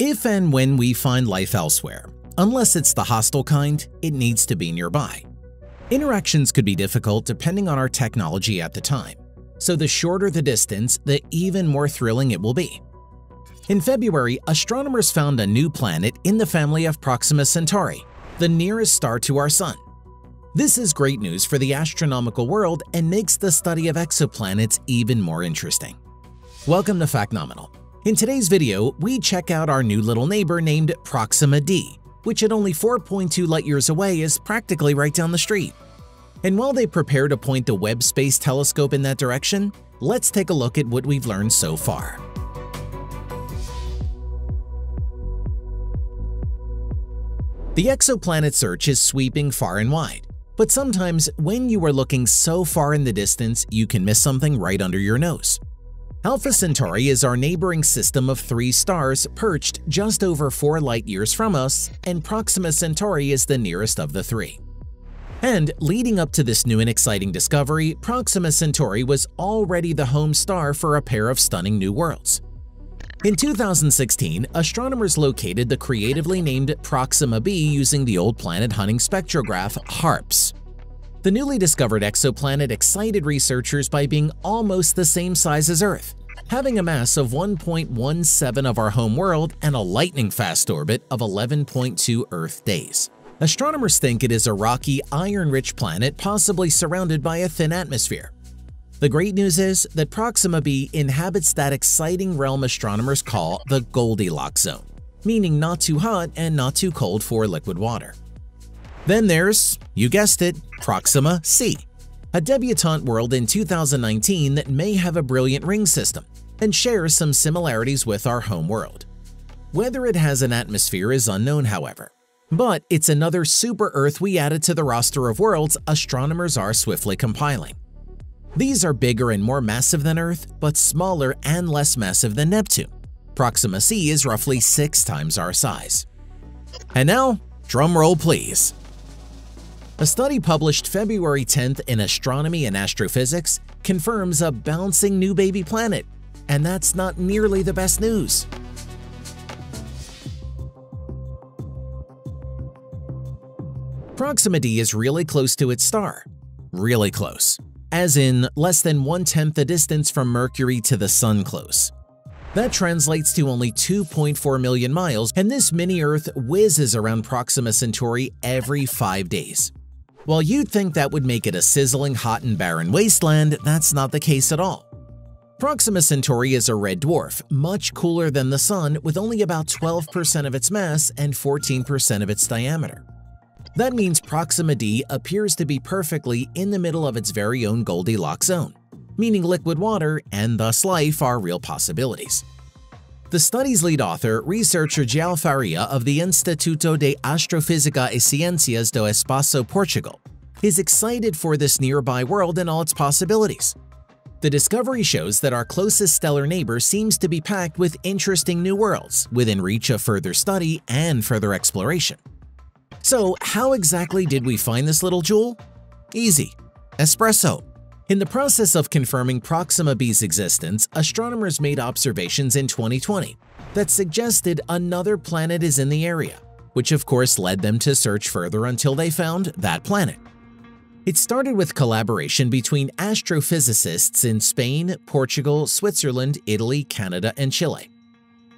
If and when we find life elsewhere, unless it's the hostile kind, it needs to be nearby. Interactions could be difficult depending on our technology at the time, so the shorter the distance, the even more thrilling it will be. In February, astronomers found a new planet in the family of Proxima Centauri, the nearest star to our Sun. This is great news for the astronomical world and makes the study of exoplanets even more interesting. Welcome to Factnomenal. In today's video, we check out our new little neighbor named Proxima D, which at only 4.2 light-years away is practically right down the street. And while they prepare to point the Webb Space Telescope in that direction, let's take a look at what we've learned so far. The exoplanet search is sweeping far and wide, but sometimes when you are looking so far in the distance, you can miss something right under your nose. Alpha Centauri is our neighboring system of 3 stars perched just over 4 light-years from us, and Proxima Centauri is the nearest of the 3. And leading up to this new and exciting discovery, Proxima Centauri was already the home star for a pair of stunning new worlds. In 2016, astronomers located the creatively named Proxima b using the old planet hunting spectrograph HARPS. The newly discovered exoplanet excited researchers by being almost the same size as Earth, having a mass of 1.17 of our home world and a lightning-fast orbit of 11.2 Earth days. Astronomers think it is a rocky, iron-rich planet possibly surrounded by a thin atmosphere. The great news is that Proxima b inhabits that exciting realm astronomers call the Goldilocks zone, meaning not too hot and not too cold for liquid water. Then there's, you guessed it, Proxima c, a debutante world in 2019 that may have a brilliant ring system and shares some similarities with our home world. Whether it has an atmosphere is unknown, however, but it's another super-Earth we added to the roster of worlds astronomers are swiftly compiling. These are bigger and more massive than Earth, but smaller and less massive than Neptune. Proxima c is roughly 6 times our size. And now, drum roll please. A study published February 10th in Astronomy and Astrophysics confirms a bouncing new baby planet, and that's not nearly the best news. Proxima d is really close to its star. Really close, as in less than 1/10 the distance from Mercury to the Sun close. That translates to only 2.4 million miles, and this mini-Earth whizzes around Proxima Centauri every 5 days. While you'd think that would make it a sizzling, hot, and barren wasteland, that's not the case at all. Proxima Centauri is a red dwarf, much cooler than the Sun, with only about 12% of its mass and 14% of its diameter. That means Proxima d appears to be perfectly in the middle of its very own Goldilocks zone, meaning liquid water and thus life are real possibilities. The study's lead author, researcher Gião Faria of the Instituto de Astrofísica e Ciências do Espaço, Portugal, is excited for this nearby world and all its possibilities. The discovery shows that our closest stellar neighbor seems to be packed with interesting new worlds within reach of further study and further exploration. So, how exactly did we find this little jewel? Easy. ESPRESSO. In the process of confirming Proxima b's existence, astronomers made observations in 2020 that suggested another planet is in the area, which of course led them to search further until they found that planet. It started with collaboration between astrophysicists in Spain, Portugal, Switzerland, Italy, Canada, and Chile.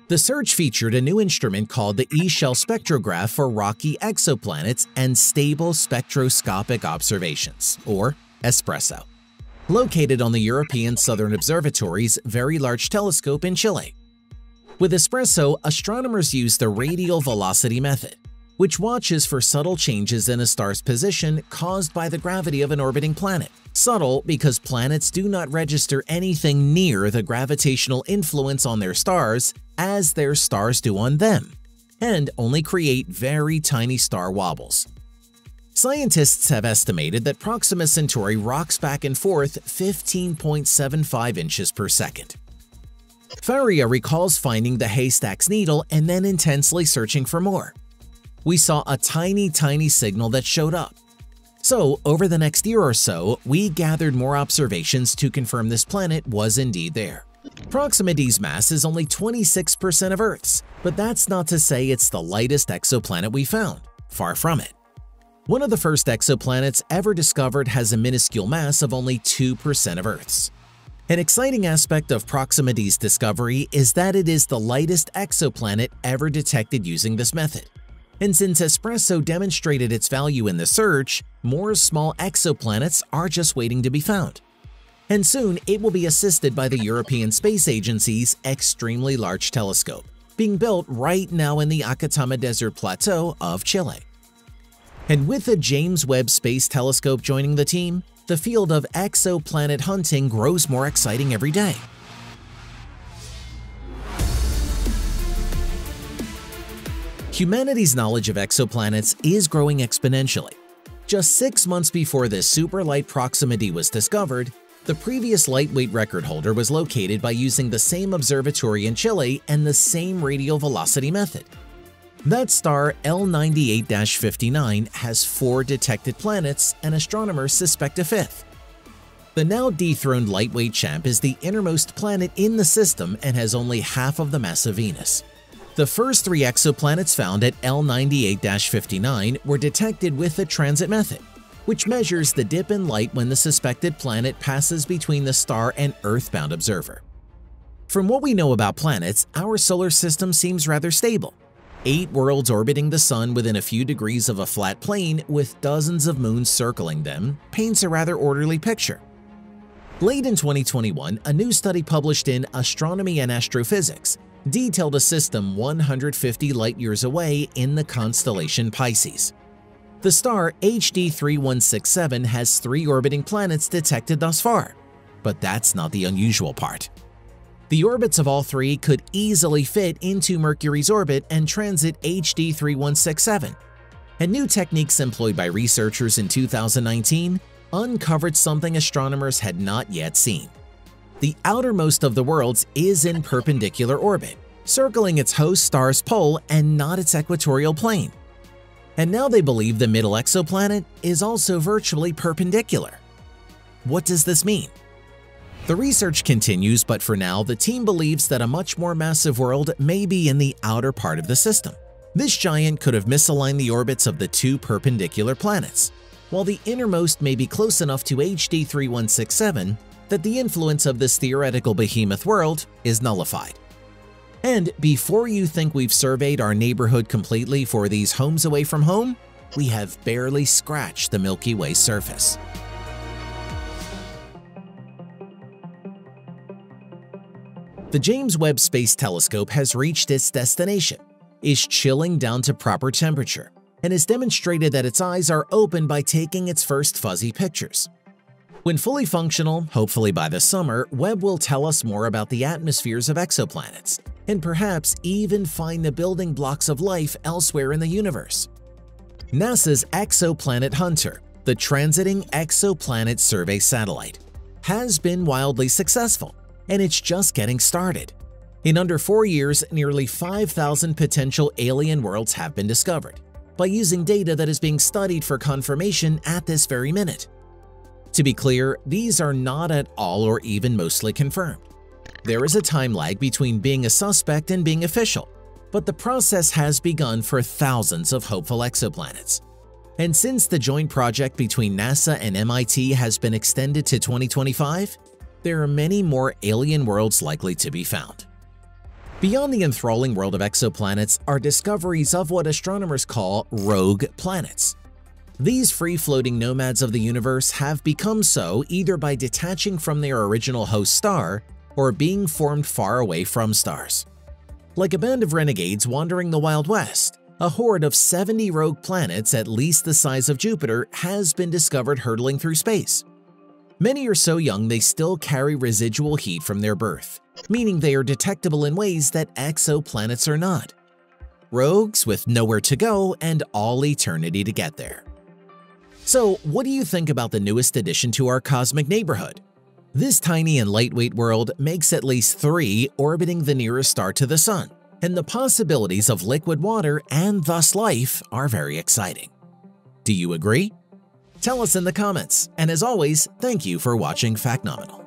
The search featured a new instrument called the E-shell spectrograph for rocky exoplanets and stable spectroscopic observations, or ESPRESSO, located on the European Southern Observatory's Very Large Telescope in Chile. With ESPRESSO, astronomers use the radial velocity method, which watches for subtle changes in a star's position caused by the gravity of an orbiting planet. Subtle because planets do not register anything near the gravitational influence on their stars as their stars do on them, and only create very tiny star wobbles. Scientists have estimated that Proxima Centauri rocks back and forth 15.75 inches per second. Faria recalls finding the haystack's needle and then intensely searching for more. We saw a tiny, tiny signal that showed up. So, over the next year or so, we gathered more observations to confirm this planet was indeed there. Proxima D's mass is only 26% of Earth's, but that's not to say it's the lightest exoplanet we found. Far from it. One of the first exoplanets ever discovered has a minuscule mass of only 2% of Earth's. An exciting aspect of Proxima D's discovery is that it is the lightest exoplanet ever detected using this method. And since ESPRESSO demonstrated its value in the search, more small exoplanets are just waiting to be found. And soon it will be assisted by the European Space Agency's extremely large telescope, being built right now in the Atacama Desert Plateau of Chile. And with the James Webb Space Telescope joining the team, the field of exoplanet hunting grows more exciting every day. Humanity's knowledge of exoplanets is growing exponentially. Just 6 months before this super light Proxima D was discovered, the previous lightweight record holder was located by using the same observatory in Chile and the same radial velocity method. That star, L98-59, has 4 detected planets, and astronomers suspect a 5th. The now dethroned lightweight champ is the innermost planet in the system and has only half of the mass of Venus. The first 3 exoplanets found at L98-59 were detected with the transit method, which measures the dip in light when the suspected planet passes between the star and Earth-bound observer. From what we know about planets, our solar system seems rather stable. 8 worlds orbiting the Sun within a few degrees of a flat plane with dozens of moons circling them paints a rather orderly picture. Late in 2021, a new study published in Astronomy and Astrophysics detailed a system 150 light-years away in the constellation Pisces. The star HD 3167 has 3 orbiting planets detected thus far, but that's not the unusual part. The orbits of all 3 could easily fit into Mercury's orbit and transit HD 3167. And new techniques employed by researchers in 2019 uncovered something astronomers had not yet seen. The outermost of the worlds is in perpendicular orbit, circling its host star's pole and not its equatorial plane. And now they believe the middle exoplanet is also virtually perpendicular. What does this mean? The research continues, but for now, the team believes that a much more massive world may be in the outer part of the system. This giant could have misaligned the orbits of the 2 perpendicular planets, while the innermost may be close enough to HD 3167 that the influence of this theoretical behemoth world is nullified. And before you think we've surveyed our neighborhood completely for these homes away from home, we have barely scratched the Milky Way's surface. The James Webb Space Telescope has reached its destination, is chilling down to proper temperature, and has demonstrated that its eyes are open by taking its first fuzzy pictures. When fully functional, hopefully by the summer, Webb will tell us more about the atmospheres of exoplanets, and perhaps even find the building blocks of life elsewhere in the universe. NASA's Exoplanet Hunter, the Transiting Exoplanet Survey Satellite, has been wildly successful, and it's just getting started. In under 4 years, nearly 5,000 potential alien worlds have been discovered by using data that is being studied for confirmation at this very minute. To be clear, these are not at all or even mostly confirmed. There is a time lag between being a suspect and being official, but the process has begun for thousands of hopeful exoplanets. And since the joint project between NASA and MIT has been extended to 2025, there are many more alien worlds likely to be found. Beyond the enthralling world of exoplanets are discoveries of what astronomers call rogue planets. These free-floating nomads of the universe have become so either by detaching from their original host star or being formed far away from stars. Like a band of renegades wandering the Wild West, a horde of 70 rogue planets at least the size of Jupiter has been discovered hurtling through space. Many are so young they still carry residual heat from their birth, meaning they are detectable in ways that exoplanets are not. Rogues with nowhere to go and all eternity to get there. So, what do you think about the newest addition to our cosmic neighborhood? This tiny and lightweight world makes at least 3 orbiting the nearest star to the Sun, and the possibilities of liquid water and thus life are very exciting. Do you agree? Tell us in the comments, and as always, thank you for watching Factnomenal.